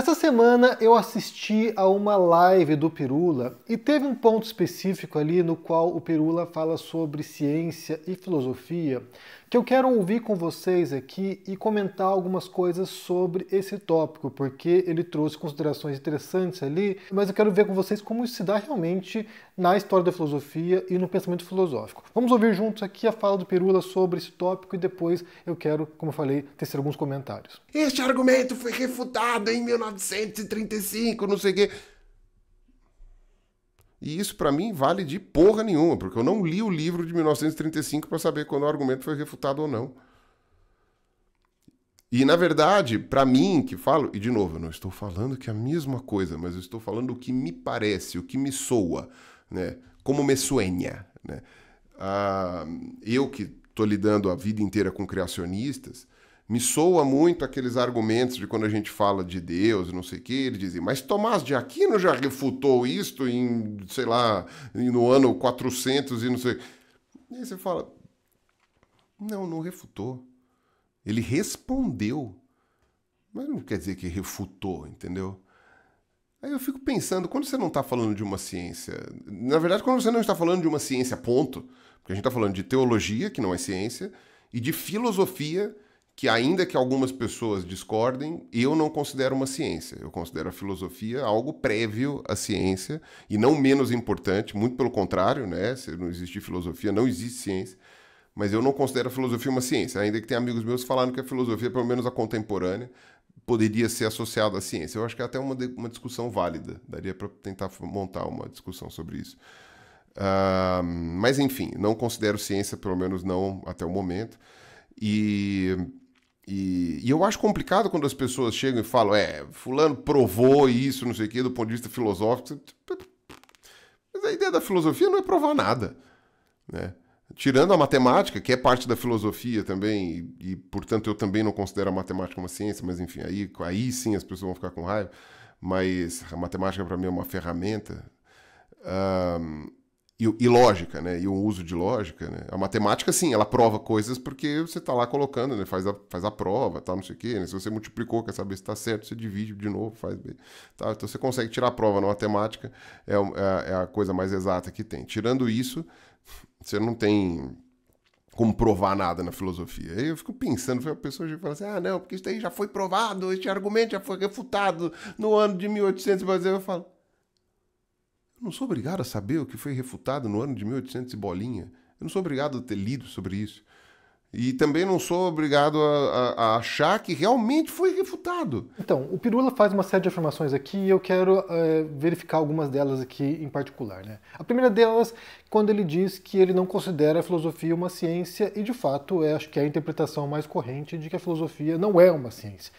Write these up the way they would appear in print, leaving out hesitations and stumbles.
Essa semana eu assisti a uma live do Pirula e teve um ponto específico ali no qual o Pirula fala sobre ciência e filosofia, que eu quero ouvir com vocês aqui e comentar algumas coisas sobre esse tópico, porque ele trouxe considerações interessantes ali, mas eu quero ver com vocês como isso se dá realmente na história da filosofia e no pensamento filosófico. Vamos ouvir juntos aqui a fala do Pirula sobre esse tópico e depois eu quero, como eu falei, tecer alguns comentários. Este argumento foi refutado em 1935, não sei o quê. E isso para mim vale de porra nenhuma, porque eu não li o livro de 1935 para saber quando o argumento foi refutado ou não. E na verdade, para mim que falo, e de novo, eu não estou falando que é a mesma coisa, mas eu estou falando o que me parece, o que me soa, né? Como me sueña, né? Eu que estou lidando a vida inteira com criacionistas, me soa muito aqueles argumentos de quando a gente fala de Deus, não sei o que, ele dizia, mas Tomás de Aquino já refutou isto em, sei lá, no ano 400 e não sei o que. E aí você fala, não, não refutou. Ele respondeu, mas não quer dizer que refutou, entendeu? Aí eu fico pensando, quando você não está falando de uma ciência, na verdade, quando você não está falando de uma ciência, ponto, porque a gente está falando de teologia, que não é ciência, e de filosofia, que ainda que algumas pessoas discordem, eu não considero uma ciência. Eu considero a filosofia algo prévio à ciência e não menos importante, muito pelo contrário, né? Se não existe filosofia, não existe ciência. Mas eu não considero a filosofia uma ciência, ainda que tenha amigos meus falando que a filosofia, pelo menos a contemporânea, poderia ser associada à ciência. Eu acho que é até uma discussão válida, daria para tentar montar uma discussão sobre isso. Mas enfim, não considero ciência, pelo menos não até o momento. E eu acho complicado quando as pessoas chegam e falam, fulano provou isso, não sei o quê, do ponto de vista filosófico. Mas a ideia da filosofia não é provar nada, né? Tirando a matemática, que é parte da filosofia também, e portanto eu também não considero a matemática uma ciência, mas enfim, aí sim as pessoas vão ficar com raiva, mas a matemática para mim é uma ferramenta... E lógica, né? E o uso de lógica, né? A matemática, sim, ela prova coisas porque você está lá colocando, né? Faz a prova, tá, não sei o quê, né? Se você multiplicou, quer saber se está certo, você divide de novo, faz bem. Tá? Então você consegue tirar a prova na matemática, é a coisa mais exata que tem. Tirando isso, você não tem como provar nada na filosofia. Aí eu fico pensando, a pessoa já fala assim, não, porque isso daí já foi provado, este argumento já foi refutado no ano de 1800, mas eu falo, não sou obrigado a saber o que foi refutado no ano de 1800 e bolinha. Eu não sou obrigado a ter lido sobre isso. E também não sou obrigado a achar que realmente foi refutado. Então, o Pirula faz uma série de afirmações aqui e eu quero verificar algumas delas aqui em particular, né? A primeira delas, quando ele diz que ele não considera a filosofia uma ciência e, de fato, acho que é a interpretação mais corrente de que a filosofia não é uma ciência.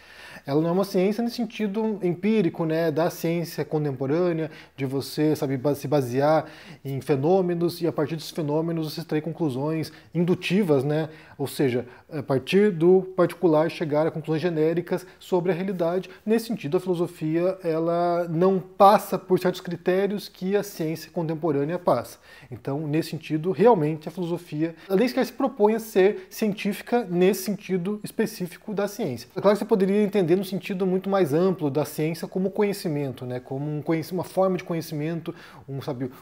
Ela não é uma ciência no sentido empírico, né, da ciência contemporânea, de você, sabe, se basear em fenômenos e, a partir desses fenômenos, você extrair conclusões indutivas, né? Ou seja, a partir do particular chegar a conclusões genéricas sobre a realidade. Nesse sentido, a filosofia ela não passa por certos critérios que a ciência contemporânea passa. Então, nesse sentido, realmente a filosofia, nem sequer se propõe a ser científica nesse sentido específico da ciência. É claro que você poderia entender no sentido muito mais amplo da ciência como conhecimento, né? Como uma forma de conhecimento,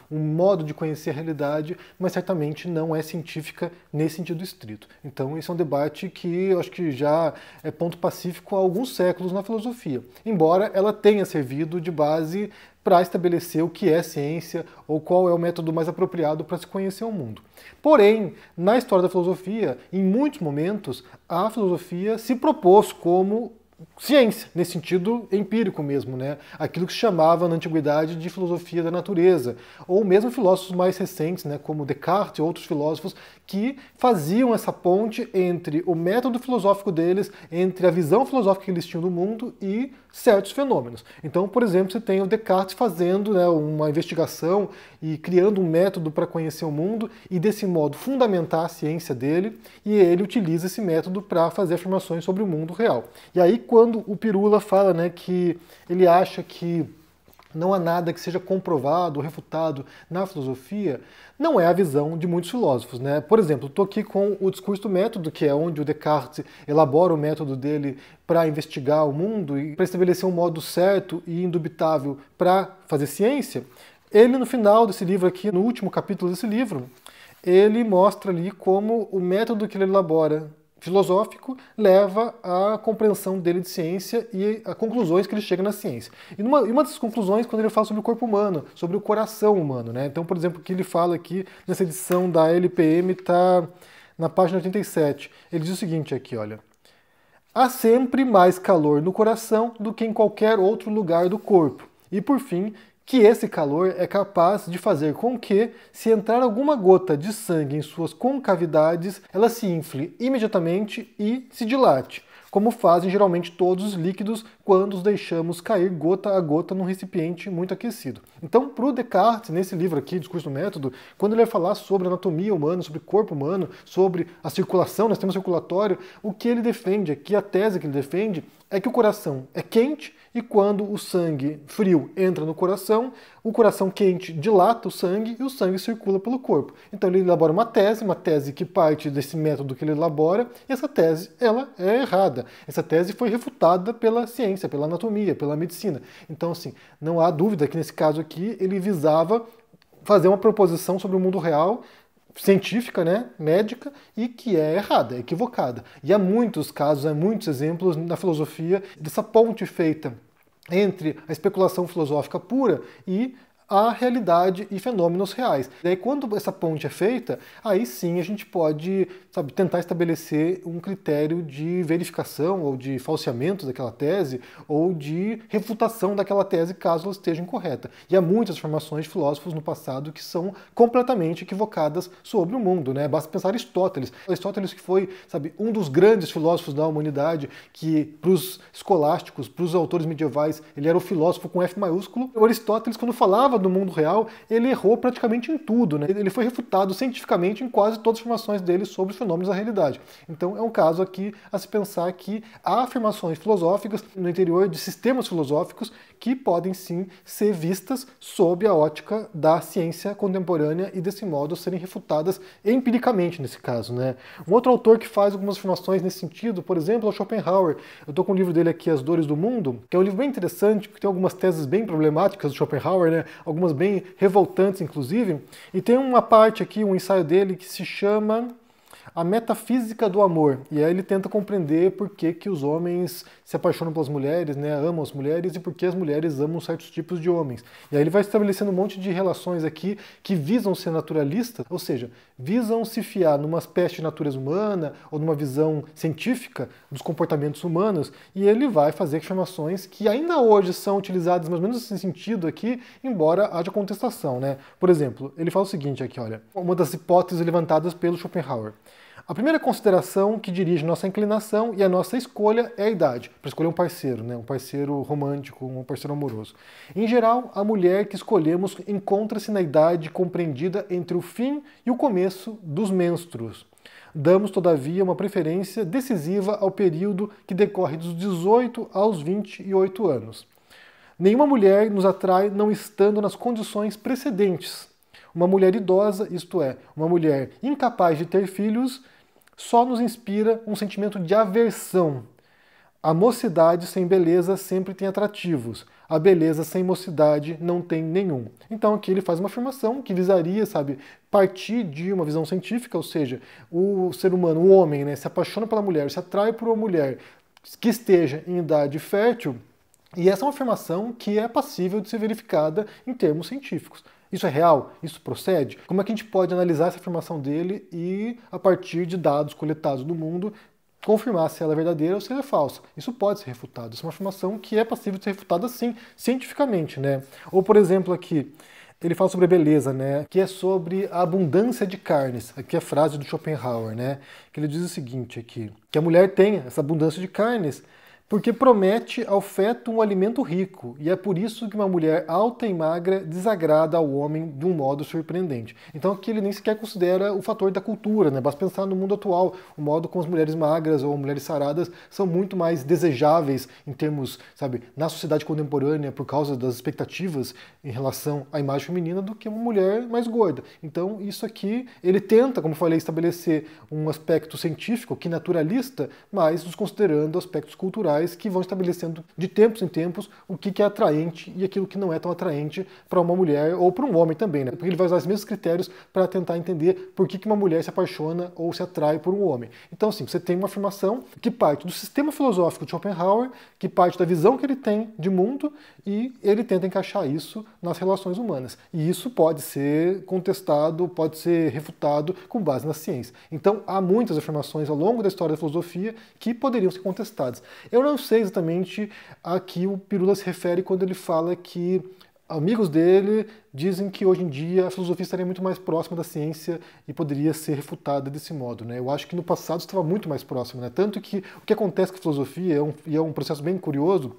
um modo de conhecer a realidade, mas certamente não é científica nesse sentido estrito. Então, esse é um debate que eu acho que já é ponto pacífico há alguns séculos na filosofia, embora ela tenha servido de base para estabelecer o que é ciência ou qual é o método mais apropriado para se conhecer o mundo. Porém, na história da filosofia, em muitos momentos, a filosofia se propôs como ciência, nesse sentido empírico mesmo, né? Aquilo que se chamava na antiguidade de filosofia da natureza, ou mesmo filósofos mais recentes, né, como Descartes e outros filósofos que faziam essa ponte entre o método filosófico deles, entre a visão filosófica que eles tinham do mundo e certos fenômenos. Então, por exemplo, você tem o Descartes fazendo, né, uma investigação e criando um método para conhecer o mundo e, desse modo, fundamentar a ciência dele, e ele utiliza esse método para fazer afirmações sobre o mundo real. E aí, quando o Pirula fala, né, que ele acha que não há nada que seja comprovado ou refutado na filosofia, não é a visão de muitos filósofos, né? Por exemplo, estou aqui com o Discurso do Método, que é onde o Descartes elabora o método dele para investigar o mundo e para estabelecer um modo certo e indubitável para fazer ciência. Ele, no final desse livro aqui, no último capítulo desse livro, ele mostra ali como o método que ele elabora filosófico leva à compreensão dele de ciência e a conclusões que ele chega na ciência. E uma das conclusões, quando ele fala sobre o corpo humano, sobre o coração humano, né? Então, por exemplo, o que ele fala aqui nessa edição da LPM está na página 87. Ele diz o seguinte aqui, olha: há sempre mais calor no coração do que em qualquer outro lugar do corpo. E, por fim, que esse calor é capaz de fazer com que, se entrar alguma gota de sangue em suas concavidades, ela se infle imediatamente e se dilate, como fazem geralmente todos os líquidos quando os deixamos cair gota a gota num recipiente muito aquecido. Então, para o Descartes, nesse livro aqui, Discurso do Método, quando ele vai falar sobre anatomia humana, sobre corpo humano, sobre a circulação, nós temos circulatório, o que ele defende aqui, a tese que ele defende, é que o coração é quente e quando o sangue frio entra no coração, o coração quente dilata o sangue e o sangue circula pelo corpo. Então ele elabora uma tese que parte desse método que ele elabora, e essa tese ela é errada. Essa tese foi refutada pela ciência, pela anatomia, pela medicina. Então assim, não há dúvida que nesse caso aqui ele visava fazer uma proposição sobre o mundo real, científica, né, médica, e que é errada, é equivocada. E há muitos casos, há muitos exemplos na filosofia dessa ponte feita entre a especulação filosófica pura e a realidade e fenômenos reais. E aí, quando essa ponte é feita, aí sim a gente pode, sabe, tentar estabelecer um critério de verificação ou de falseamento daquela tese ou de refutação daquela tese caso ela esteja incorreta. E há muitas formações de filósofos no passado que são completamente equivocadas sobre o mundo, né? Basta pensar Aristóteles. Aristóteles que foi, sabe, um dos grandes filósofos da humanidade, que para os escolásticos, para os autores medievais, ele era o filósofo com F maiúsculo. O Aristóteles, quando falava do mundo real, ele errou praticamente em tudo, né? Ele foi refutado cientificamente em quase todas as afirmações dele sobre os fenômenos da realidade. Então é um caso aqui a se pensar que há afirmações filosóficas no interior de sistemas filosóficos que podem sim ser vistas sob a ótica da ciência contemporânea e desse modo serem refutadas empiricamente nesse caso, né? Um outro autor que faz algumas afirmações nesse sentido, por exemplo, é o Schopenhauer. Eu estou com o livro dele aqui, As Dores do Mundo, que é um livro bem interessante, porque tem algumas teses bem problemáticas do Schopenhauer, né? Algumas bem revoltantes, inclusive. E tem uma parte aqui, um ensaio dele, que se chama A Metafísica do Amor. E aí ele tenta compreender por que que os homens se apaixonam pelas mulheres, né, amam as mulheres, e por que as mulheres amam certos tipos de homens. E aí ele vai estabelecendo um monte de relações aqui que visam ser naturalistas, ou seja, visam se fiar numa espécie de natureza humana ou numa visão científica dos comportamentos humanos, e ele vai fazer afirmações que ainda hoje são utilizadas mais ou menos nesse sentido aqui, embora haja contestação, né? Por exemplo, ele fala o seguinte aqui, olha, uma das hipóteses levantadas pelo Schopenhauer: a primeira consideração que dirige nossa inclinação e a nossa escolha é a idade, para escolher um parceiro, né? Um parceiro romântico, um parceiro amoroso. Em geral, a mulher que escolhemos encontra-se na idade compreendida entre o fim e o começo dos menstruos. Damos, todavia, uma preferência decisiva ao período que decorre dos 18 aos 28 anos. Nenhuma mulher nos atrai não estando nas condições precedentes. Uma mulher idosa, isto é, uma mulher incapaz de ter filhos, só nos inspira um sentimento de aversão. A mocidade sem beleza sempre tem atrativos. A beleza sem mocidade não tem nenhum. Então aqui ele faz uma afirmação que visaria, sabe, partir de uma visão científica, ou seja, o ser humano, o homem, né, se apaixona pela mulher, se atrai por uma mulher que esteja em idade fértil, e essa é uma afirmação que é passível de ser verificada em termos científicos. Isso é real? Isso procede? Como é que a gente pode analisar essa afirmação dele e, a partir de dados coletados no mundo, confirmar se ela é verdadeira ou se ela é falsa? Isso pode ser refutado. Isso é uma afirmação que é passível de ser refutada, sim, cientificamente, né? Ou, por exemplo, aqui, ele fala sobre a beleza, né? Que é sobre a abundância de carnes. Aqui é a frase do Schopenhauer, né? Que ele diz o seguinte aqui, que a mulher tem essa abundância de carnes porque promete ao feto um alimento rico, e é por isso que uma mulher alta e magra desagrada ao homem de um modo surpreendente. Então aqui ele nem sequer considera o fator da cultura, né? Basta pensar no mundo atual, o modo como as mulheres magras ou mulheres saradas são muito mais desejáveis em termos, sabe, na sociedade contemporânea, por causa das expectativas em relação à imagem feminina, do que uma mulher mais gorda. Então isso aqui, ele tenta, como falei, estabelecer um aspecto científico que naturalista, mas desconsiderando aspectos culturais que vão estabelecendo de tempos em tempos o que é atraente e aquilo que não é tão atraente para uma mulher ou para um homem também, né? Porque ele vai usar os mesmos critérios para tentar entender por que uma mulher se apaixona ou se atrai por um homem. Então, assim, você tem uma afirmação que parte do sistema filosófico de Schopenhauer, que parte da visão que ele tem de mundo, e ele tenta encaixar isso nas relações humanas. E isso pode ser contestado, pode ser refutado com base na ciência. Então, há muitas afirmações ao longo da história da filosofia que poderiam ser contestadas. Eu não sei exatamente a que o Pirula se refere quando ele fala que amigos dele dizem que hoje em dia a filosofia estaria muito mais próxima da ciência e poderia ser refutada desse modo, né? Eu acho que no passado estava muito mais próximo, né? Tanto que o que acontece com a filosofia é um processo bem curioso,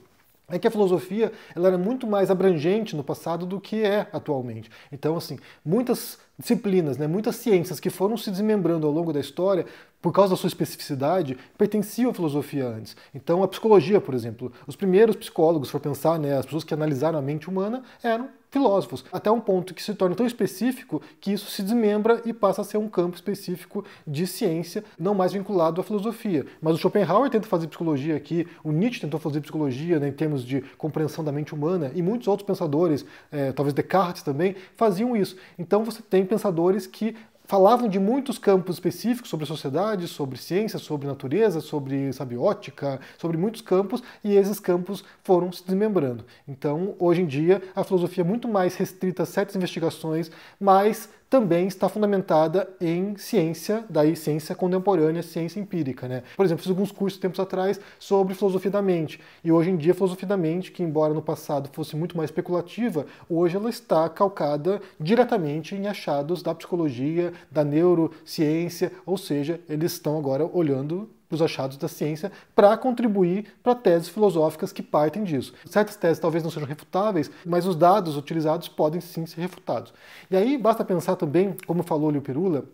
é que a filosofia ela era muito mais abrangente no passado do que é atualmente. Então, assim, muitas disciplinas, né, muitas ciências que foram se desmembrando ao longo da história, por causa da sua especificidade, pertenciam à filosofia antes. Então, a psicologia, por exemplo, os primeiros psicólogos, se for pensar, né, as pessoas que analisaram a mente humana, eram filósofos, até um ponto que se torna tão específico que isso se desmembra e passa a ser um campo específico de ciência, não mais vinculado à filosofia. Mas o Schopenhauer tenta fazer psicologia aqui, o Nietzsche tentou fazer psicologia, né, em termos de compreensão da mente humana, e muitos outros pensadores, talvez Descartes também, faziam isso. Então você tem pensadores que falavam de muitos campos específicos sobre a sociedade, sobre ciência, sobre natureza, sobre, sabe, ótica, sobre muitos campos, e esses campos foram se desmembrando. Então, hoje em dia, a filosofia é muito mais restrita a certas investigações, mas também está fundamentada em ciência, daí ciência contemporânea, ciência empírica, né? Por exemplo, fiz alguns cursos tempos atrás sobre filosofia da mente, e hoje em dia a filosofia da mente, que embora no passado fosse muito mais especulativa, hoje ela está calcada diretamente em achados da psicologia, da neurociência, ou seja, eles estão agora olhando os achados da ciência para contribuir para teses filosóficas que partem disso. Certas teses talvez não sejam refutáveis, mas os dados utilizados podem sim ser refutados. E aí basta pensar também, como falou ali o Pirula,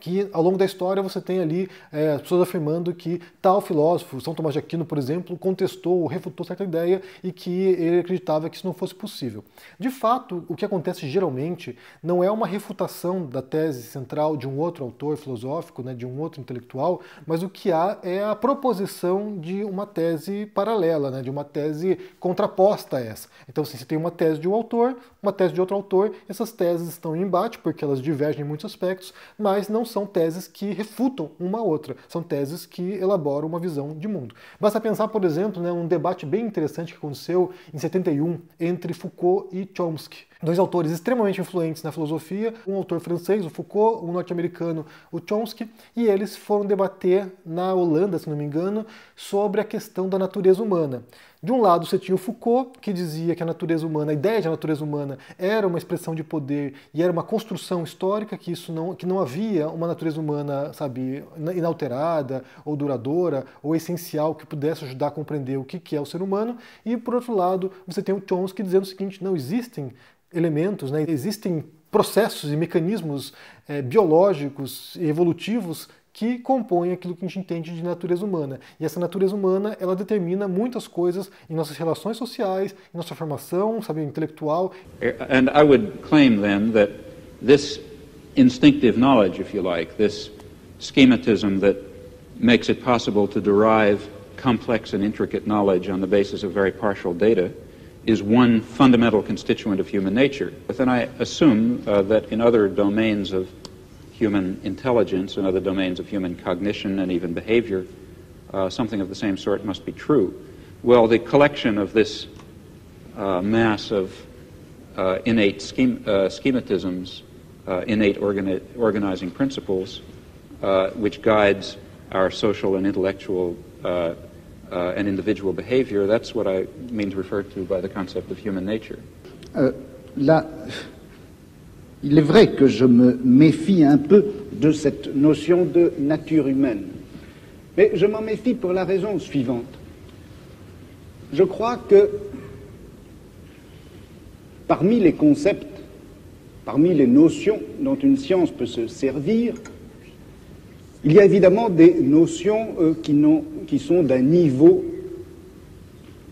que ao longo da história você tem ali as pessoas afirmando que tal filósofo, São Tomás de Aquino, por exemplo, contestou ou refutou certa ideia e que ele acreditava que isso não fosse possível. De fato, o que acontece geralmente não é uma refutação da tese central de um outro autor filosófico, né, de um outro intelectual, mas o que há é a proposição de uma tese paralela, né, de uma tese contraposta a essa. Então, assim, você tem uma tese de um autor, uma tese de outro autor, essas teses estão em embate porque elas divergem em muitos aspectos, mas não são teses que refutam uma a outra, são teses que elaboram uma visão de mundo. Basta pensar, por exemplo, né, um debate bem interessante que aconteceu em 71 entre Foucault e Chomsky. Dois autores extremamente influentes na filosofia, um autor francês, o Foucault, um norte-americano, o Chomsky, e eles foram debater na Holanda, se não me engano, sobre a questão da natureza humana. De um lado você tinha o Foucault, que dizia que a natureza humana, a ideia de natureza humana era uma expressão de poder e era uma construção histórica, que isso não havia uma natureza humana, sabe, inalterada ou duradoura ou essencial que pudesse ajudar a compreender o que é o ser humano. E por outro lado você tem o Chomsky dizendo o seguinte: não existem elementos, né, existem processos e mecanismos biológicos e evolutivos que compõem aquilo que a gente entende de natureza humana. E essa natureza humana, ela determina muitas coisas em nossas relações sociais, em nossa formação, sabe, intelectual. And I would claim then that this instinctive knowledge, if you like, this schematism that makes it possible to derive complex and intricate knowledge on the basis of very partial data is one fundamental constituent of human nature. But then I assume that in other domains of human intelligence and other domains of human cognition and even behavior, something of the same sort must be true. Well, the collection of this mass of innate schematisms, innate organizing principles, which guides our social and intellectual and individual behavior, that's what I mean to refer to by the concept of human nature. Il est vrai que je me méfie un peu de cette notion de nature humaine. Mais je m'en méfie pour la raison suivante. Je crois que parmi les concepts, parmi les notions dont une science peut se servir, il y a évidemment des notions qui sont d'un niveau,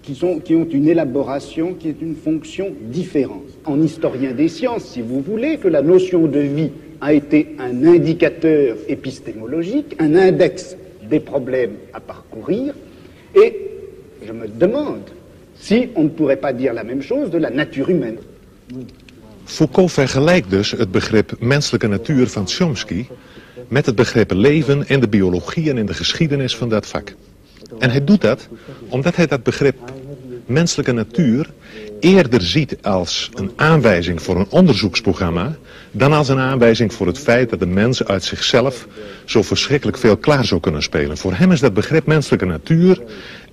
qui ont une élaboration, qui est une fonction différente. En historien des sciences, si vous voulez, que la notion de vie a été un indicateur épistémologique, un index des problèmes à parcourir, et je me demande si on ne pourrait pas dire la même chose de la nature humaine. Foucault vergelijkt dus het begrip menselijke natuur van Chomsky met het begrip leven in de biologie en in de geschiedenis van dat vak. En hij doet dat omdat hij dat begrip menselijke natuur eerder ziet als een aanwijzing voor een onderzoeksprogramma dan als een aanwijzing voor het feit dat de mens uit zichzelf zo verschrikkelijk veel klaar zou kunnen spelen. Voor hem is dat begrip menselijke natuur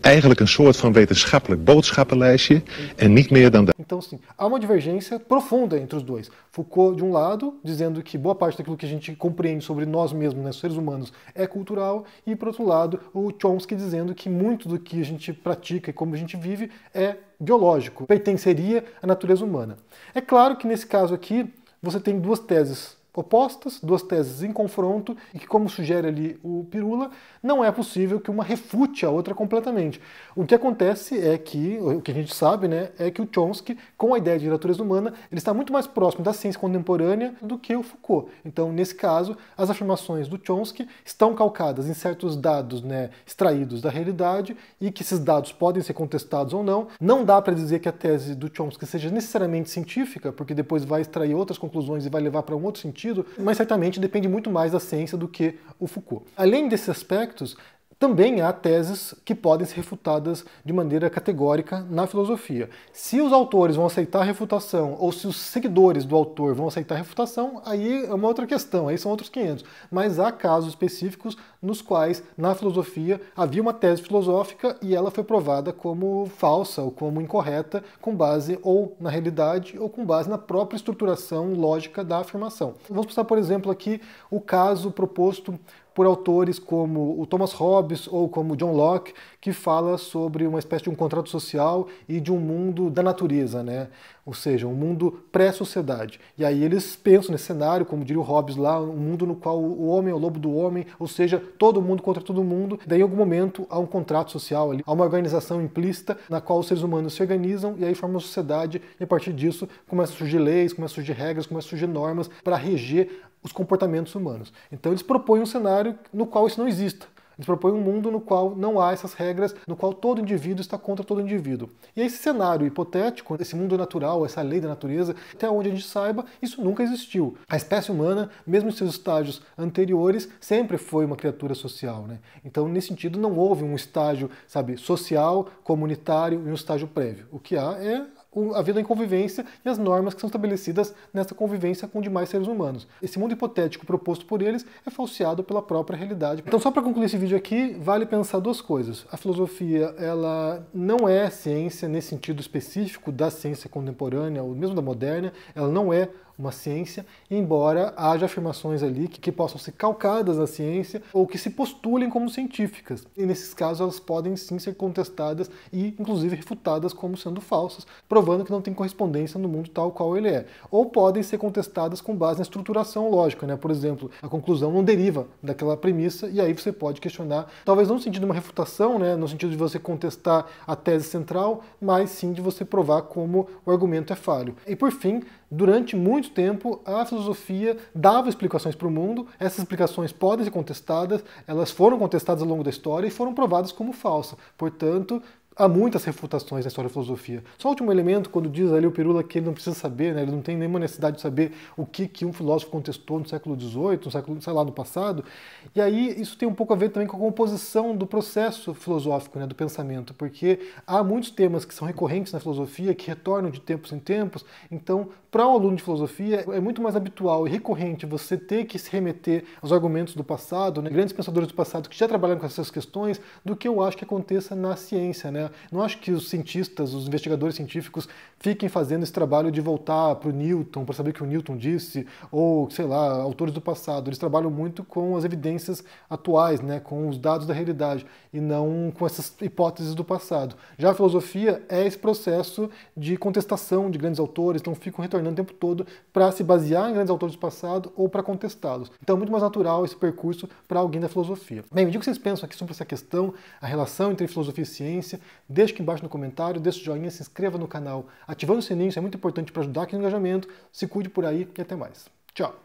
eigenlijk een soort van wetenschappelijk boodschappenlijstje en niet meer dan dat. Então sim, há uma divergência profunda entre os dois. Foucault de um lado, dizendo que boa parte daquilo que a gente compreende sobre nós mesmos, né, seres humanos, é cultural, e por outro lado, o Chomsky dizendo que muito do que a gente pratica e como a gente vive é biológico, pertenceria à natureza humana. É claro que nesse caso aqui você tem duas teses opostas, duas teses em confronto, e que, como sugere ali o Pirula, não é possível que uma refute a outra completamente. O que acontece é que, o que a gente sabe, né, é que o Chomsky, com a ideia de natureza humana, ele está muito mais próximo da ciência contemporânea do que o Foucault. Então, nesse caso, as afirmações do Chomsky estão calcadas em certos dados, né, extraídos da realidade, e que esses dados podem ser contestados ou não. Não dá para dizer que a tese do Chomsky seja necessariamente científica, porque depois vai extrair outras conclusões e vai levar para um outro sentido, mas certamente depende muito mais da ciência do que o Foucault. Além desses aspectos, também há teses que podem ser refutadas de maneira categórica na filosofia. Se os autores vão aceitar a refutação, ou se os seguidores do autor vão aceitar a refutação, aí é uma outra questão, aí são outros 500. Mas há casos específicos nos quais, na filosofia, havia uma tese filosófica e ela foi provada como falsa ou como incorreta, com base ou na realidade ou com base na própria estruturação lógica da afirmação. Vamos pensar, por exemplo, aqui o caso proposto por autores como o Thomas Hobbes ou como John Locke, que fala sobre uma espécie de um contrato social e de um mundo da natureza, né? Ou seja, um mundo pré-sociedade. E aí eles pensam nesse cenário, como diria o Hobbes lá, um mundo no qual o homem é o lobo do homem, ou seja, todo mundo contra todo mundo. Daí, em algum momento, há um contrato social ali, há uma organização implícita na qual os seres humanos se organizam e aí formam uma sociedade, e a partir disso começam a surgir leis, começam a surgir regras, começam a surgir normas para reger os comportamentos humanos. Então eles propõem um cenário no qual isso não exista. Eles propõem um mundo no qual não há essas regras, no qual todo indivíduo está contra todo indivíduo. E esse cenário hipotético, esse mundo natural, essa lei da natureza, até onde a gente saiba, isso nunca existiu. A espécie humana, mesmo em seus estágios anteriores, sempre foi uma criatura social, né? Então, nesse sentido, não houve um estágio, sabe, social, comunitário e um estágio prévio. O que há é a vida em convivência e as normas que são estabelecidas nessa convivência com demais seres humanos. Esse mundo hipotético proposto por eles é falseado pela própria realidade. Então, só para concluir esse vídeo aqui, vale pensar duas coisas. A filosofia, ela não é ciência nesse sentido específico da ciência contemporânea ou mesmo da moderna, ela não é uma ciência, embora haja afirmações ali que possam ser calcadas na ciência ou que se postulem como científicas. E nesses casos elas podem sim ser contestadas e inclusive refutadas como sendo falsas, provando que não tem correspondência no mundo tal qual ele é. Ou podem ser contestadas com base na estruturação lógica, né? Por exemplo, a conclusão não deriva daquela premissa e aí você pode questionar, talvez não no sentido de uma refutação, né? No sentido de você contestar a tese central, mas sim de você provar como o argumento é falho. E por fim, durante muito tempo, a filosofia dava explicações para o mundo, essas explicações podem ser contestadas, elas foram contestadas ao longo da história e foram provadas como falsas. Portanto, há muitas refutações na história da filosofia. Só o último elemento, quando diz ali o Pirula que ele não precisa saber, né, ele não tem nenhuma necessidade de saber o que um filósofo contestou no século XVIII, no século, sei lá, no passado. E aí isso tem um pouco a ver também com a composição do processo filosófico, né, do pensamento, porque há muitos temas que são recorrentes na filosofia, que retornam de tempos em tempos. Então, para um aluno de filosofia, é muito mais habitual e recorrente você ter que se remeter aos argumentos do passado, né, grandes pensadores do passado que já trabalharam com essas questões, do que eu acho que aconteça na ciência, né? né? Não acho que os cientistas, os investigadores científicos fiquem fazendo esse trabalho de voltar para o Newton, para saber o que o Newton disse, ou, sei lá, autores do passado. Eles trabalham muito com as evidências atuais, né? Com os dados da realidade, e não com essas hipóteses do passado. Já a filosofia é esse processo de contestação de grandes autores, então ficam retornando o tempo todo para se basear em grandes autores do passado ou para contestá-los. Então é muito mais natural esse percurso para alguém da filosofia. Bem, me diga o que vocês pensam aqui sobre essa questão, a relação entre filosofia e ciência. Deixa aqui embaixo no comentário, deixa o joinha, se inscreva no canal, ativando o sininho, isso é muito importante para ajudar aqui no engajamento. Se cuide por aí e até mais. Tchau!